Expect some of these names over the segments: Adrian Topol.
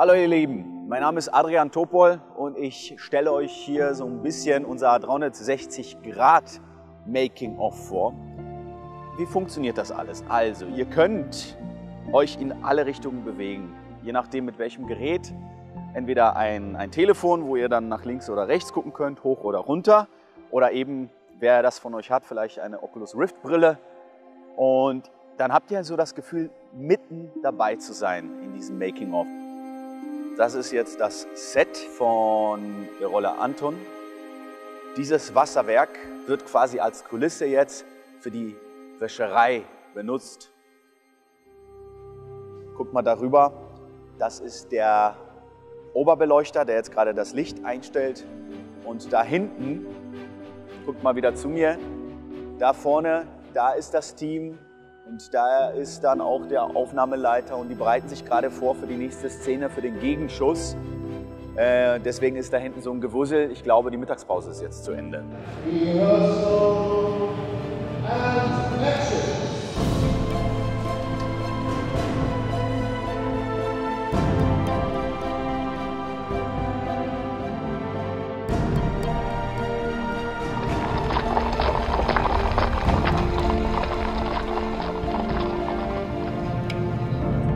Hallo ihr Lieben, mein Name ist Adrian Topol und ich stelle euch hier so ein bisschen unser 360-Grad-Making-of vor. Wie funktioniert das alles? Also, ihr könnt euch in alle Richtungen bewegen, je nachdem mit welchem Gerät. Entweder ein Telefon, wo ihr dann nach links oder rechts gucken könnt, hoch oder runter. Oder eben, wer das von euch hat, vielleicht eine Oculus Rift-Brille. Und dann habt ihr so das Gefühl, mitten dabei zu sein in diesem Making-of. Das ist jetzt das Set von der Rolle Anton. Dieses Wasserwerk wird quasi als Kulisse jetzt für die Wäscherei benutzt. Guckt mal darüber. Das ist der Oberbeleuchter, der jetzt gerade das Licht einstellt. Und da hinten, guckt mal wieder zu mir, da vorne, da ist das Team. Und da ist dann auch der Aufnahmeleiter und die bereiten sich gerade vor für die nächste Szene, für den Gegenschuss. Deswegen ist da hinten so ein Gewussel. Ich glaube, die Mittagspause ist jetzt zu Ende.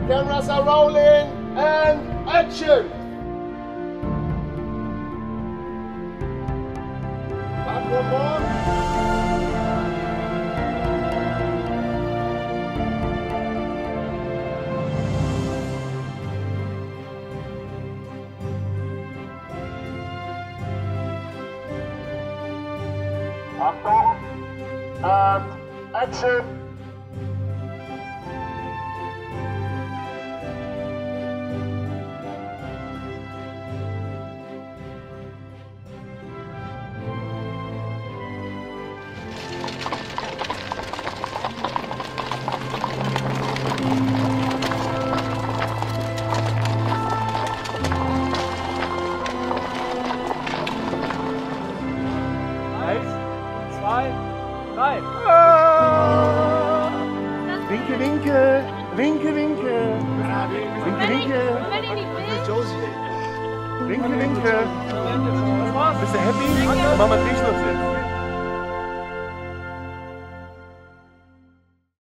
Rehearsal and action. Cameras are rolling and action! Back one more. Action! Winke, winke, winke, winke. Winke, winke. Winke, winke. Bist du happy? Mama, dich noch jetzt.